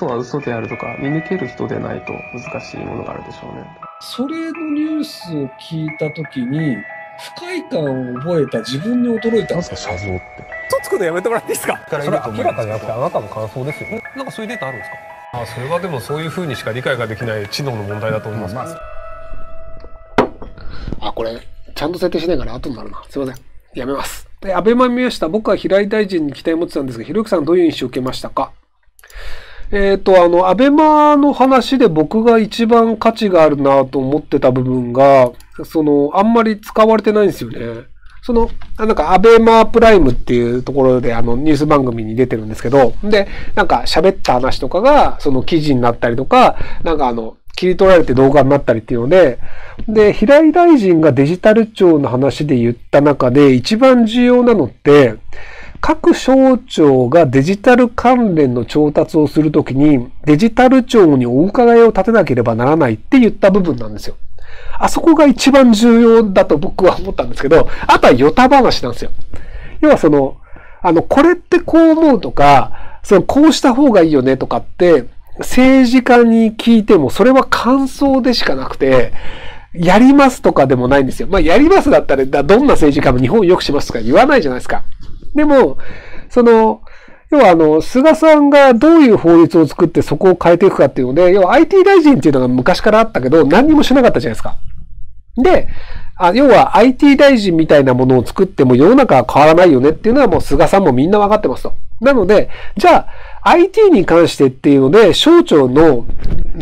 嘘は嘘であるとか見抜ける人でないと難しいものがあるでしょうね。それのニュースを聞いた時に不快感を覚えた自分に驚いたんですか。謝像って嘘つくのやめてもらっていいですか。それは明らかじゃなくてあなたの感想ですよね。なんかそういうデータあるんですか。ああ、それはでもそういうふうにしか理解ができない知能の問題だと思います、あ、これちゃんと設定しないから後になるな。すいません、やめます。で、安倍真宮下、僕は平井大臣に期待を持ってたんですが、ひろゆきさんどういう印象を受けましたか。アベマの話で僕が一番価値があるなと思ってた部分が、あんまり使われてないんですよね。なんか、アベマプライムっていうところで、ニュース番組に出てるんですけど、で、なんか、喋った話とかが、記事になったりとか、なんか、切り取られて動画になったりっていうので、平井大臣がデジタル庁の話で言った中で、一番重要なのって、各省庁がデジタル関連の調達をするときに、デジタル庁にお伺いを立てなければならないって言った部分なんですよ。あそこが一番重要だと僕は思ったんですけど、あとは与太話なんですよ。要はこれってこう思うとか、こうした方がいいよねとかって、政治家に聞いてもそれは感想でしかなくて、やりますとかでもないんですよ。まあ、やりますだったら、どんな政治家も日本を良くしますとか言わないじゃないですか。でも、要は菅さんがどういう法律を作ってそこを変えていくかっていうので、要は IT 大臣っていうのが昔からあったけど、何にもしなかったじゃないですか。で、要は IT 大臣みたいなものを作っても世の中は変わらないよねっていうのはもう菅さんもみんなわかってますと。なので、じゃあ IT に関してっていうので、省庁の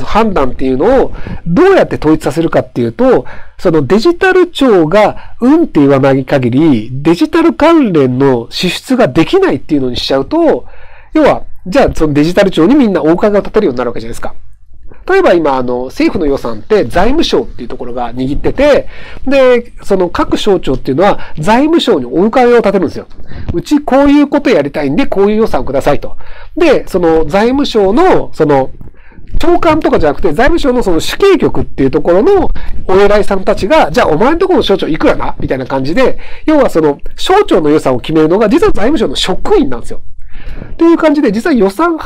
判断っていうのをどうやって統一させるかっていうと、デジタル庁がうんって言わない限り、デジタル関連の支出ができないっていうのにしちゃうと、要は、じゃあデジタル庁にみんなお伺いを立てるようになるわけじゃないですか。例えば今、政府の予算って財務省っていうところが握ってて、で、各省庁っていうのは財務省にお伺いを立てるんですよ。うちこういうことやりたいんで、こういう予算をくださいと。で、財務省の、長官とかじゃなくて、財務省の主計局っていうところのお偉いさんたちが、じゃあお前のところの省庁いくらなみたいな感じで、要は省庁の予算を決めるのが、実は財務省の職員なんですよ。っていう感じで、実は予算、じ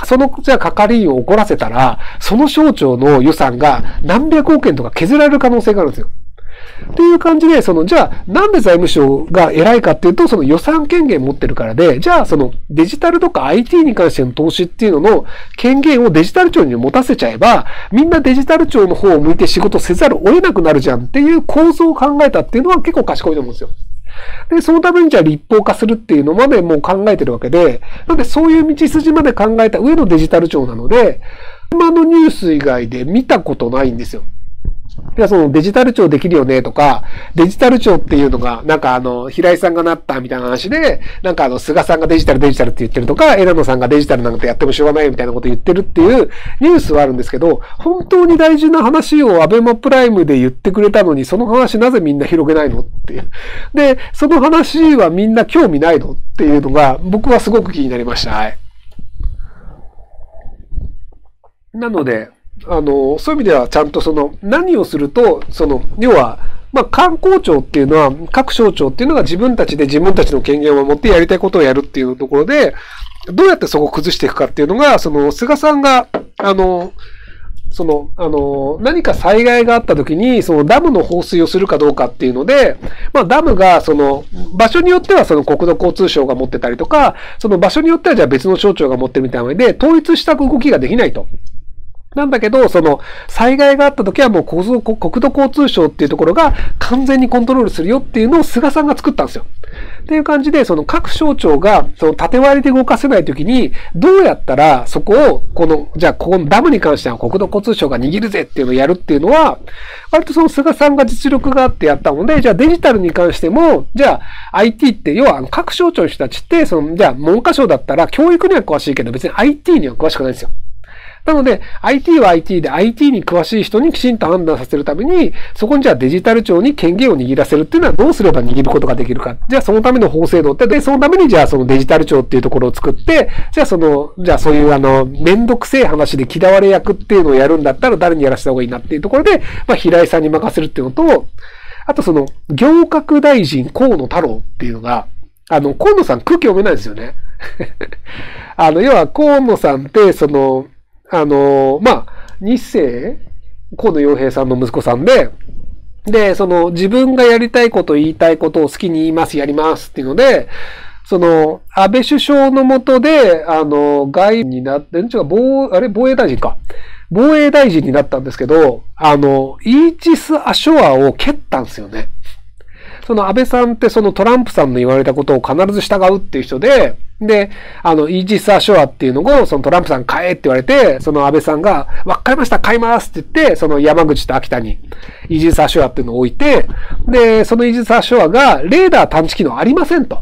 ゃあ係員を怒らせたら、その省庁の予算が何百億円とか削られる可能性があるんですよ。っていう感じで、じゃあ、なんで財務省が偉いかっていうと、予算権限持ってるからで、じゃあ、デジタルとか IT に関しての投資っていうのの権限をデジタル庁に持たせちゃえば、みんなデジタル庁の方を向いて仕事せざるを得なくなるじゃんっていう構造を考えたっていうのは結構賢いと思うんですよ。で、そのためにじゃあ立法化するっていうのまでもう考えてるわけで、なんでそういう道筋まで考えた上のデジタル庁なので、今のニュース以外で見たことないんですよ。いや、デジタル庁できるよねとか、デジタル庁っていうのが、なんか平井さんがなったみたいな話で、なんか菅さんがデジタルって言ってるとか、枝野さんがデジタルなんてやってもしょうがないみたいなこと言ってるっていうニュースはあるんですけど、本当に大事な話をアベマプライムで言ってくれたのに、その話なぜみんな広げないのっていう。で、その話はみんな興味ないのっていうのが、僕はすごく気になりました。はい。なので、そういう意味ではちゃんと何をすると、要は、まあ、官公庁っていうのは、各省庁っていうのが自分たちで自分たちの権限を持ってやりたいことをやるっていうところで、どうやってそこを崩していくかっていうのが、菅さんが、何か災害があった時に、ダムの放水をするかどうかっていうので、まあ、ダムが、場所によっては国土交通省が持ってたりとか、場所によってはじゃあ別の省庁が持ってるみたいなので、統一した動きができないと。なんだけど、災害があった時はもう国土交通省っていうところが完全にコントロールするよっていうのを菅さんが作ったんですよ。っていう感じで、各省庁が、縦割りで動かせない時に、どうやったらそこを、じゃあ、このダムに関しては国土交通省が握るぜっていうのをやるっていうのは、割と菅さんが実力があってやったので、じゃあデジタルに関しても、じゃあ IT って、要は各省庁の人たちって、じゃあ文科省だったら教育には詳しいけど、別に IT には詳しくないんですよ。なので、IT は IT で IT に詳しい人にきちんと判断させるために、そこにじゃあデジタル庁に権限を握らせるっていうのはどうすれば握ることができるか。じゃあそのための法制度って、で、そのためにじゃあデジタル庁っていうところを作って、じゃあそういうめんどくせえ話で嫌われ役っていうのをやるんだったら誰にやらせた方がいいなっていうところで、まあ平井さんに任せるっていうのと、あと行革大臣河野太郎っていうのが、河野さん空気読めないんですよね。要は河野さんって、まあ、二世、河野洋平さんの息子さんで、で、その、自分がやりたいこと、言いたいことを好きに言います、やりますっていうので、その、安倍首相の下で、外務になって、防衛大臣か。防衛大臣になったんですけど、イージス・アショアを蹴ったんですよね。その安倍さんってそのトランプさんの言われたことを必ず従うっていう人で、で、イージス・アショアっていうのをそのトランプさん買えって言われて、その安倍さんが、わかりました、買いますって言って、その山口と秋田にイージス・アショアっていうのを置いて、で、そのイージス・アショアがレーダー探知機能ありませんと。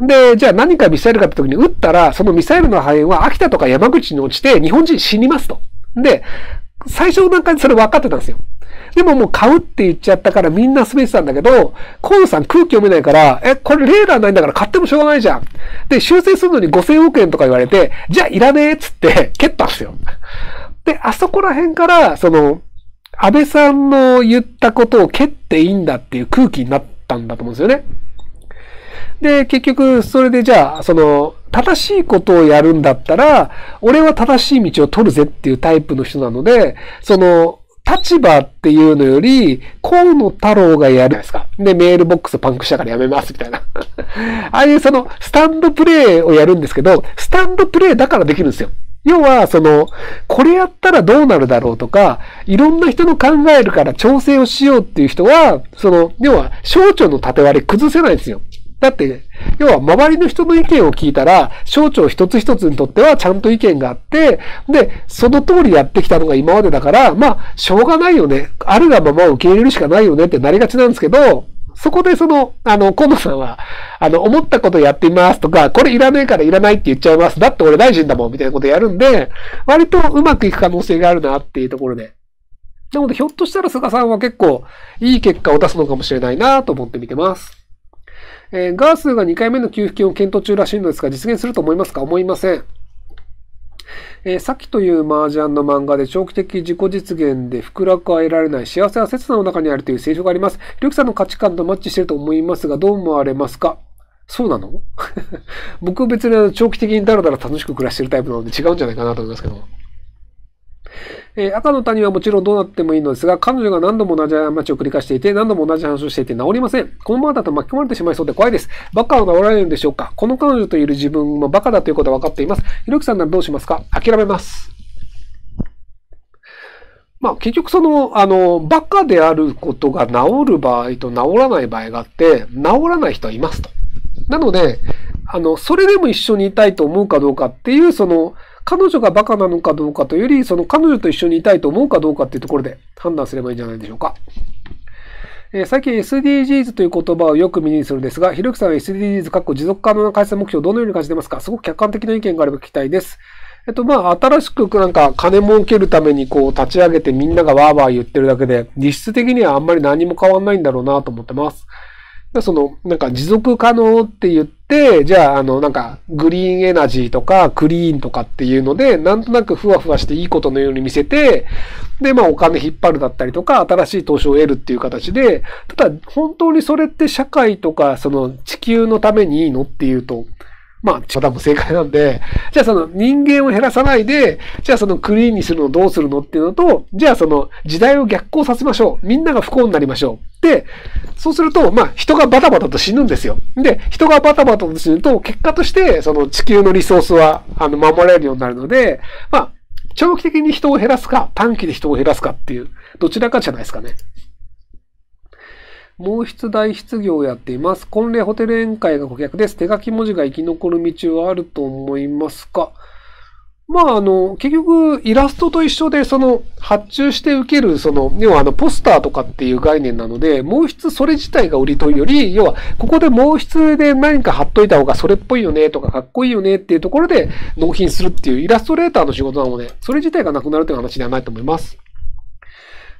で、じゃあ何かミサイルかって時に撃ったら、そのミサイルの破片は秋田とか山口に落ちて日本人死にますと。で、最初の段階でそれ分かってたんですよ。でももう買うって言っちゃったからみんな滑ってたんだけど、河野さん空気読めないから、これレーダーないんだから買ってもしょうがないじゃん。で、修正するのに5000億円とか言われて、じゃあいらねえっつって蹴ったんですよ。で、あそこら辺から、その、安倍さんの言ったことを蹴っていいんだっていう空気になったんだと思うんですよね。で、結局、それでじゃあ、その、正しいことをやるんだったら、俺は正しい道を取るぜっていうタイプの人なので、その、立場っていうのより、河野太郎がやるじゃないですか。で、メールボックスパンクしたからやめます、みたいな。ああいうその、スタンドプレイをやるんですけど、スタンドプレイだからできるんですよ。要は、その、これやったらどうなるだろうとか、いろんな人の考えるから調整をしようっていう人は、その、要は、省庁の縦割り崩せないんですよ。だって、要は周りの人の意見を聞いたら、省庁一つ一つにとってはちゃんと意見があって、で、その通りやってきたのが今までだから、まあ、しょうがないよね。あるがまま受け入れるしかないよねってなりがちなんですけど、そこでその、河野さんは、思ったことやっていますとか、これいらないからいらないって言っちゃいます。だって俺大臣だもん、みたいなことやるんで、割とうまくいく可能性があるなっていうところで。なので、ひょっとしたら菅さんは結構いい結果を出すのかもしれないなと思って見てます。ガースが2回目の給付金を検討中らしいのですが、実現すると思いますか？思いません。サキという麻雀の漫画で長期的自己実現で福楽は得られない、幸せは切なの中にあるという聖書があります。リュキさんの価値観とマッチしていると思いますが、どう思われますか？そうなの？僕別に長期的にだらだら楽しく暮らしてるタイプなので違うんじゃないかなと思いますけども。赤の他人はもちろんどうなってもいいのですが、彼女が何度も同じ過ちを繰り返していて、何度も同じ話をしていて治りません。このままだと巻き込まれてしまいそうで怖いです。バカは治られるんでしょうか？この彼女といる自分もバカだということは分かっています。ひろきさんならどうしますか？諦めます。まあ結局その、バカであることが治る場合と治らない場合があって、治らない人はいますと。なので、それでも一緒にいたいと思うかどうかっていう、その、彼女がバカなのかどうかというより、その彼女と一緒にいたいと思うかどうかっていうところで判断すればいいんじゃないでしょうか。最近 SDGs という言葉をよく耳にするんですが、ひろゆきさんは SDGs かっこ持続可能な開発目標をどのように感じてますか？すごく客観的な意見があれば聞きたいです。まあ、新しくなんか金儲けるためにこう立ち上げてみんながワーワー言ってるだけで、実質的にはあんまり何も変わんないんだろうなと思ってます。その、なんか持続可能って言って、じゃあ、なんかグリーンエナジーとかクリーンとかっていうので、なんとなくふわふわしていいことのように見せて、で、まあお金引っ張るだったりとか、新しい投資を得るっていう形で、ただ本当にそれって社会とか、その地球のためにいいのっていうと、まあ、多分正解なんで、じゃあその人間を減らさないで、じゃあそのクリーンにするのどうするのっていうのと、じゃあその時代を逆行させましょう。みんなが不幸になりましょう。で、そうすると、まあ人がバタバタと死ぬんですよ。で、人がバタバタと死ぬと、結果としてその地球のリソースは守られるようになるので、まあ、長期的に人を減らすか、短期で人を減らすかっていう、どちらかじゃないですかね。毛筆代筆業をやっています。婚礼ホテル宴会が顧客です。手書き文字が生き残る道はあると思いますか？まあ、結局、イラストと一緒で、その、発注して受ける、その、要はポスターとかっていう概念なので、毛筆それ自体が売りというより、要は、ここで毛筆で何か貼っといた方がそれっぽいよね、とかかっこいいよねっていうところで納品するっていうイラストレーターの仕事なので、それ自体がなくなるという話ではないと思います。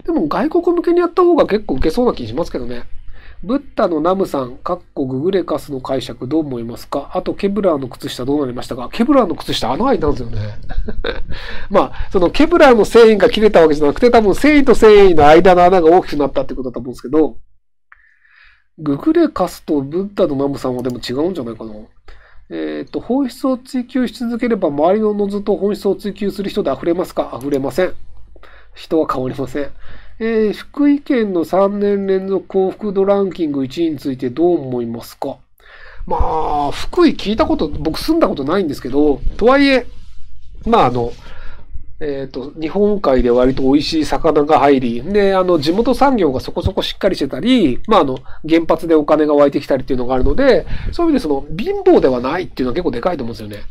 でも外国向けにやった方が結構ウケそうな気しますけどね。ブッダのナムさん、かっこググレカスの解釈どう思いますか？あとケブラーの靴下どうなりましたか？ケブラーの靴下穴開いたんですよね。まあ、そのケブラーの繊維が切れたわけじゃなくて、多分繊維と繊維の間の穴が大きくなったってことだと思うんですけど、ググレカスとブッダのナムさんはでも違うんじゃないかな。本質を追求し続ければ周りのノズと本質を追求する人で溢れますか？溢れません。人は変わりません。福井県の3年連続幸福度ランキング1位についてどう思いますか？まあ、福井聞いたこと、僕住んだことないんですけど、とはいえ、まあ日本海で割と美味しい魚が入り、で、地元産業がそこそこしっかりしてたり、まあ、原発でお金が湧いてきたりっていうのがあるので、そういう意味で貧乏ではないっていうのは結構でかいと思うんですよね。